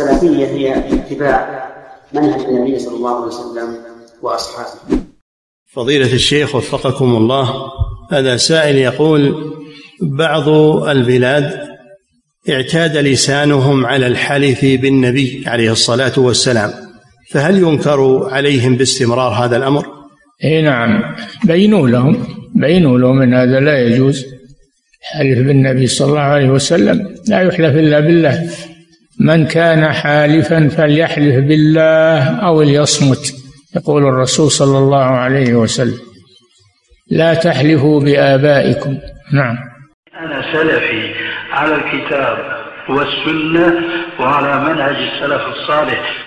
السلفية هي اتباع منهج النبي صلى الله عليه وسلم وأصحابه. فضيلة الشيخ وفقكم الله، هذا سائل يقول: بعض البلاد اعتاد لسانهم على الحلف بالنبي عليه الصلاة والسلام، فهل ينكر عليهم باستمرار هذا الأمر؟ اي نعم، بينوا لهم ان هذا لا يجوز. الحلف بالنبي صلى الله عليه وسلم لا يحلف إلا بالله. من كان حالفا فليحلف بالله أو ليصمت، يقول الرسول صلى الله عليه وسلم: لا تحلفوا بآبائكم. نعم. أنا سلفي على الكتاب والسنة وعلى منهج السلف الصالح.